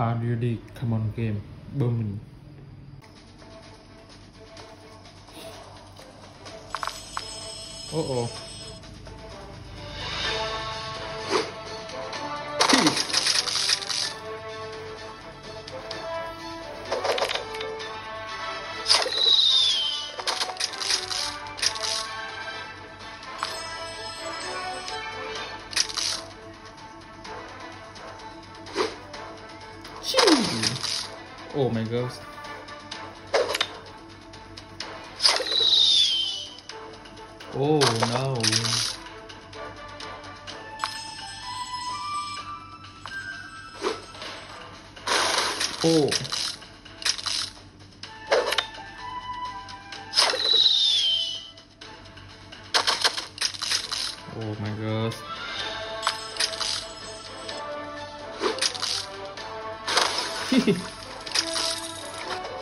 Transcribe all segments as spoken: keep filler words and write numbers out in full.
Are you ready? Come on game. Boom. Oh oh. Oh my god. Oh no. Oh. Oh my god.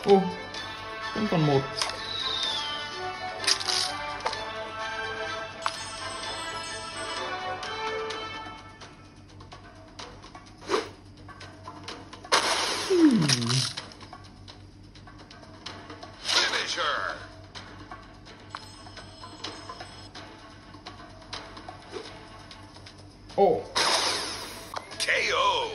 Ô, oh, vẫn còn một. Hmm. Oh. ca ô.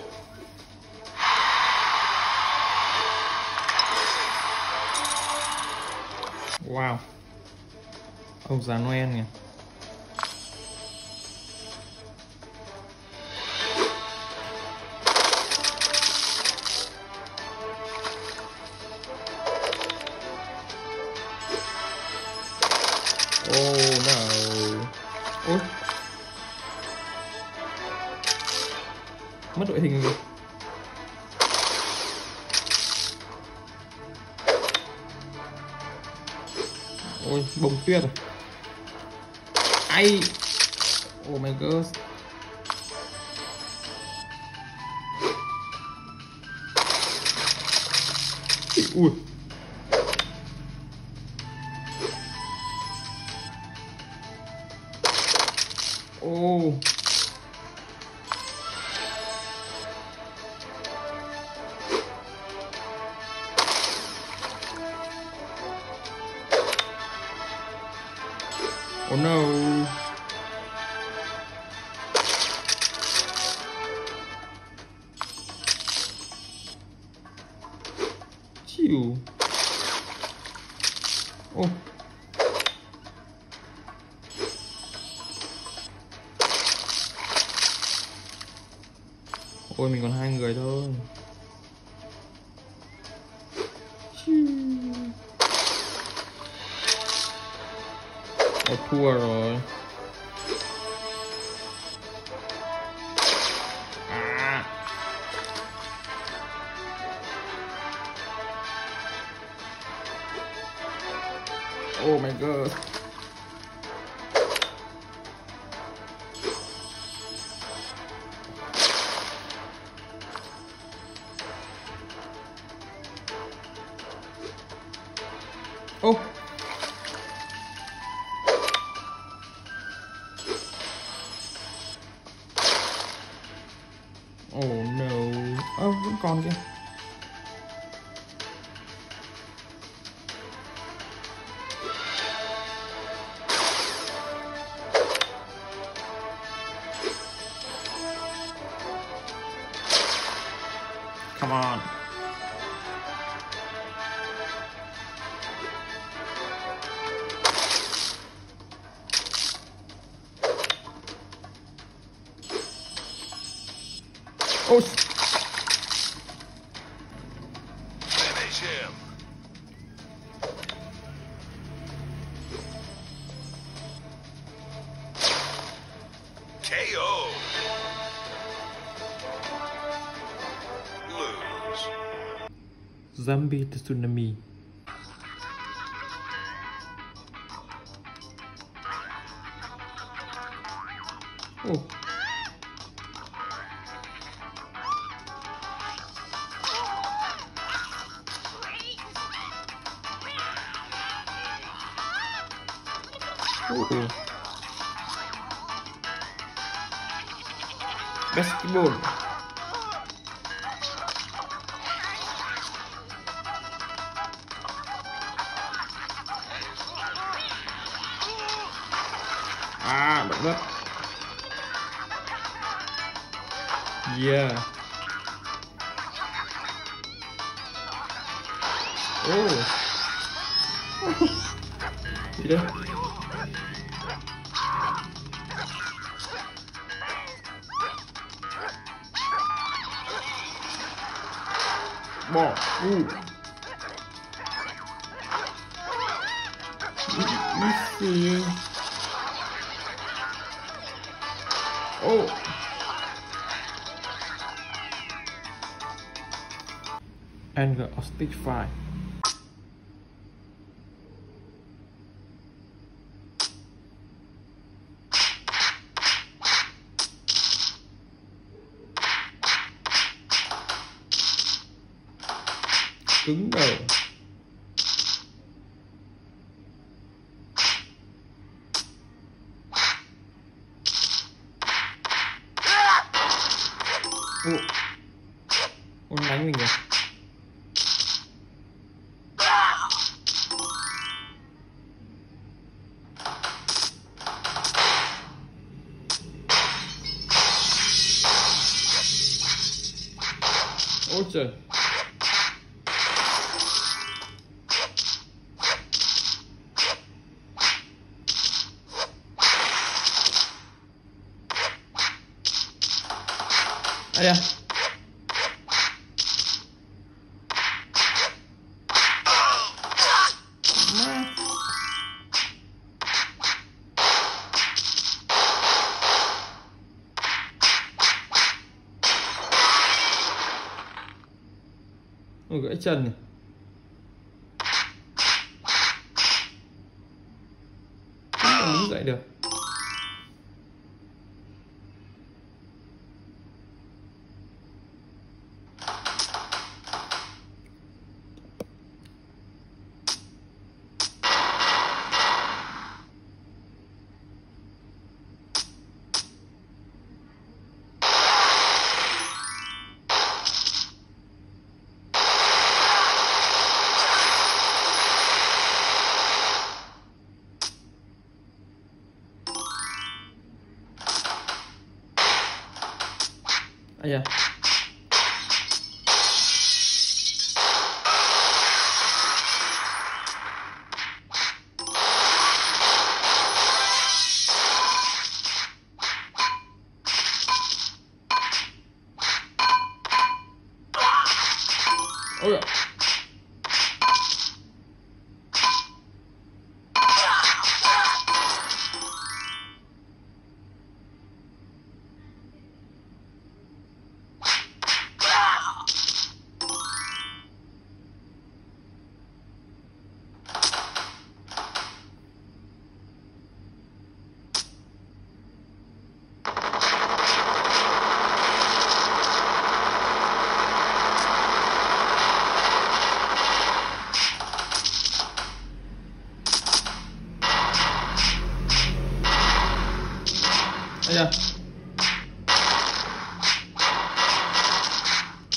Wow, ông già Noel nhỉ. Oh no. Ôi, mất đội hình rồi. Ôi, bông tuyết rồi. Ai. Oh my god. Ui. Oh. Oh no. Chiu. Oh. Ôi, mình còn hai người thôi. Chiu. Ôi, thua rồi. À. Oh my god. Oh. Oh no. Ơ, oh, vẫn còn kìa. Come on. Oh. Finish him. ca ô. Lose. Zombie Tsunami. Oh. Ooh. Basketball. Ah, động đất. Yeah. Oh. Gì đây? Bỏ. Uh. Oh. Anger of Stick five. Cứng đầu. Ủa. Ôi, đánh mình rồi. Ôi trời. Đây à. Ôi, gãy chân này. Không đứng dậy được. À dạ.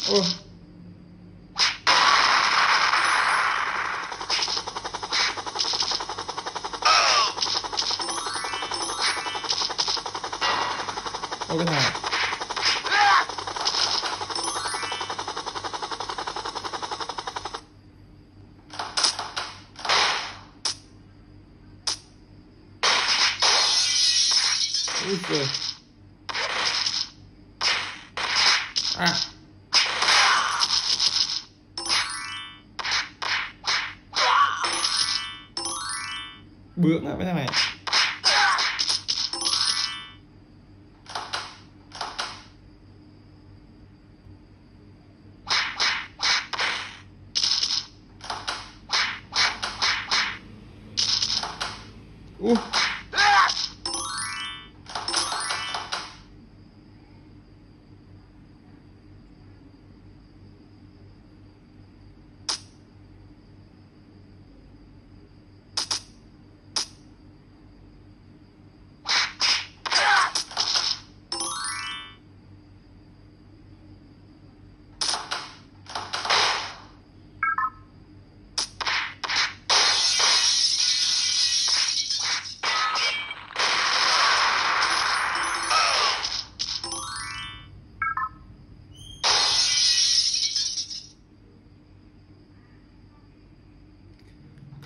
Ôi dạ. Dạ. Ô. Ô cái này. Úi trời. À. Bướng lại với thằng này. Uh.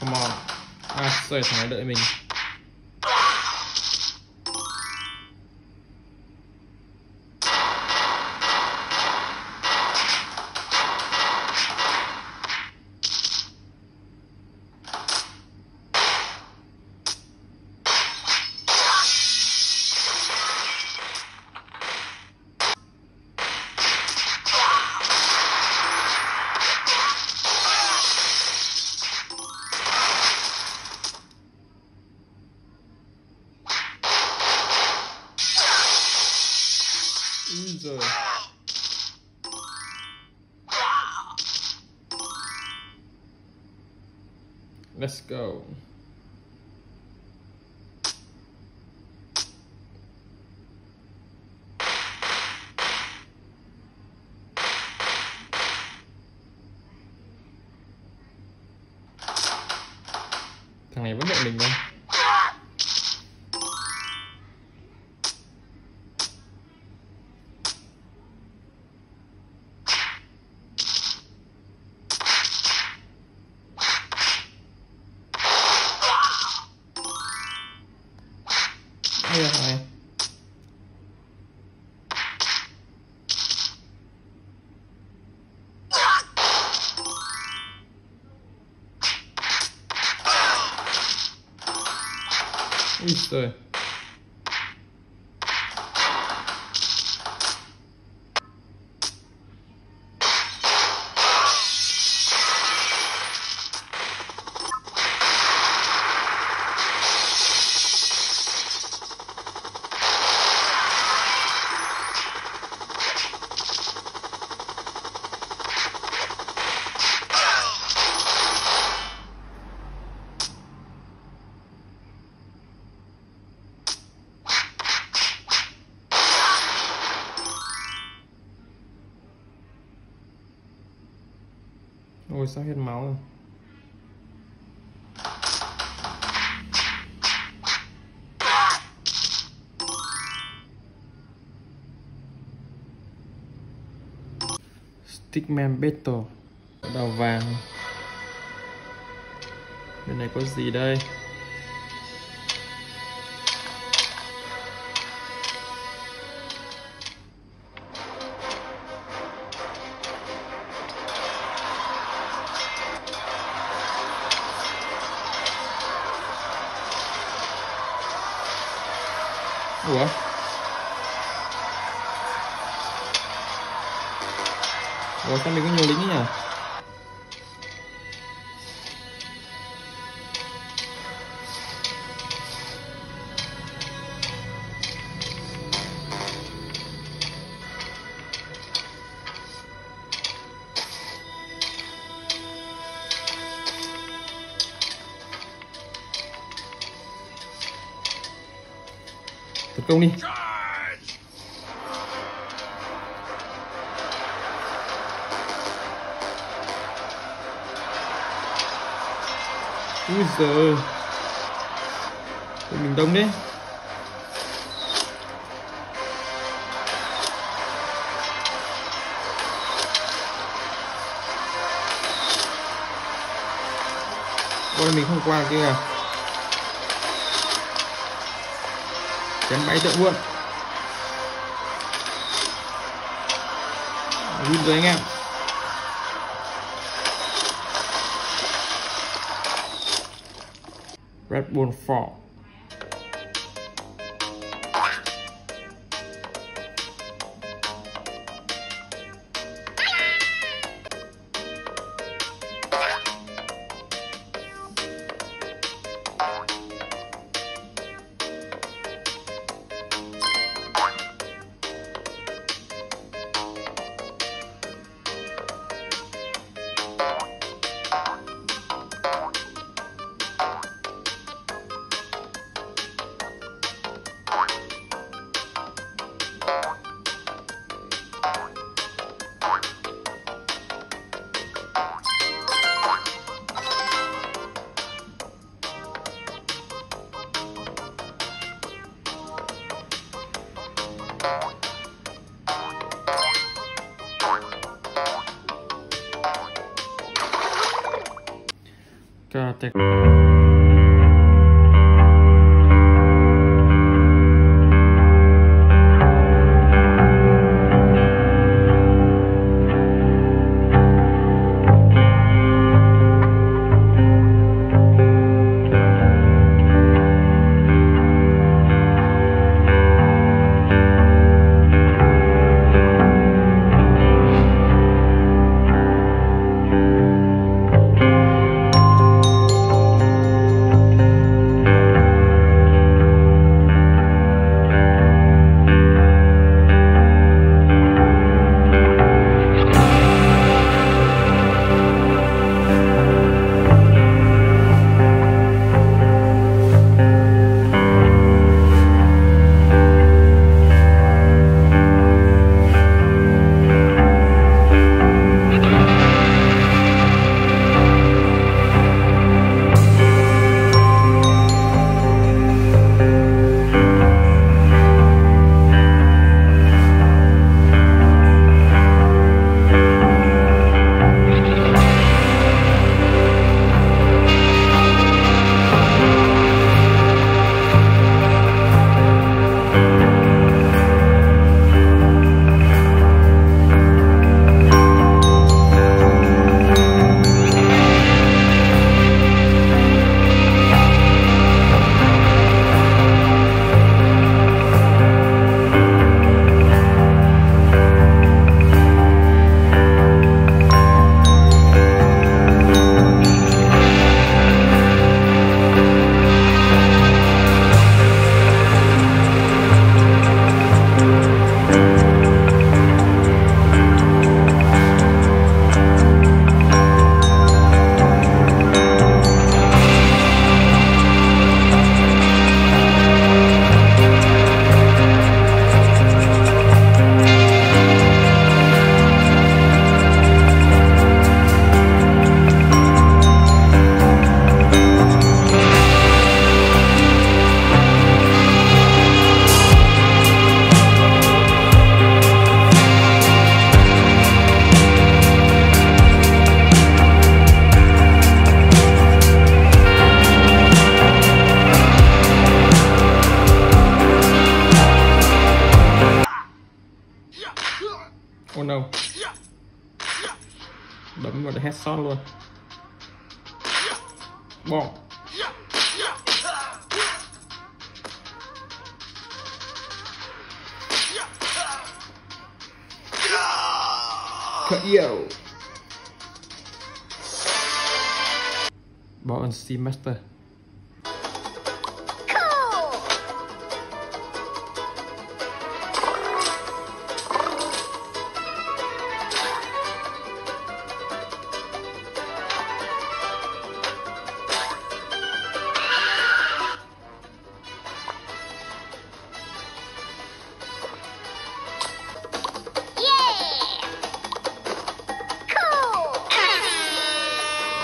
Come on. À, rồi thằng này đợi mình. Rồi. Let's go. Thằng này vẫn đợi mình không? Úi trời. Ôi sao hết máu rồi. Stickman Battle đào vàng. Bên này có gì đây? Ủa? Ủa sao mình có nhiều lính ấy nhỉ? Tấn công đi. Úi giời, mình đông đấy. Ôi mình không qua kia à. Chém bay tượng luôn. Run rồi anh em. Red Ball bốn. God, thank you. Oh no. Đấm vào để headshot luôn. Bom. K O. Bỏ ẩn Steam Master.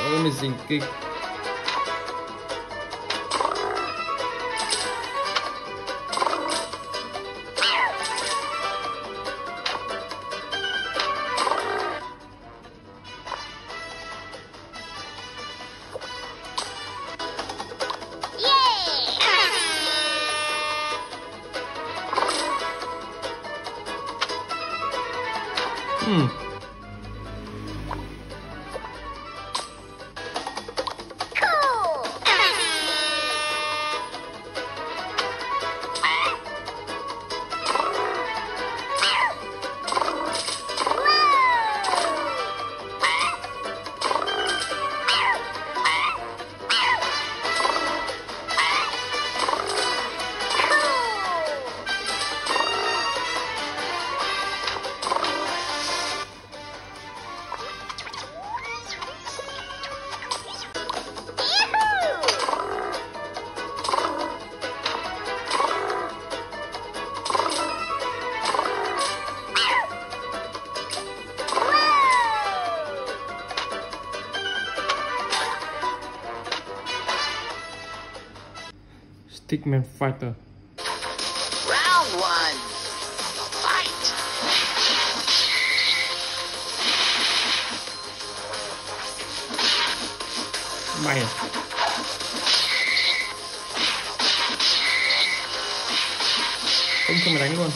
Amazing kick. Hmm. Stickman Fighter. Round one. Fight. mày không cho mày đánh luôn.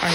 Ai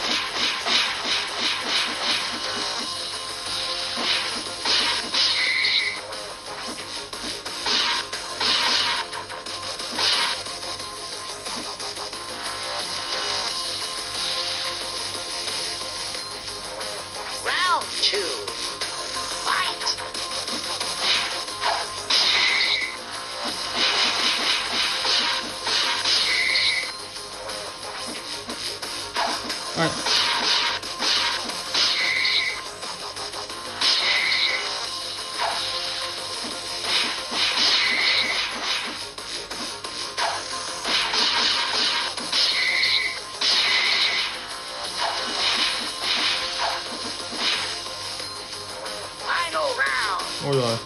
All right. Final round. Ôi giời.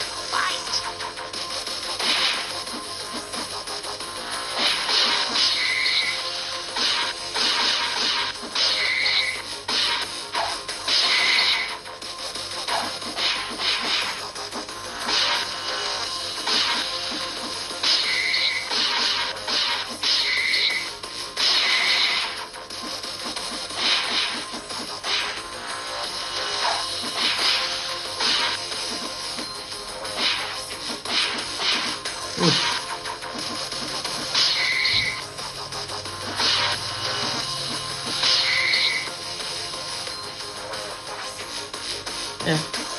Yeah.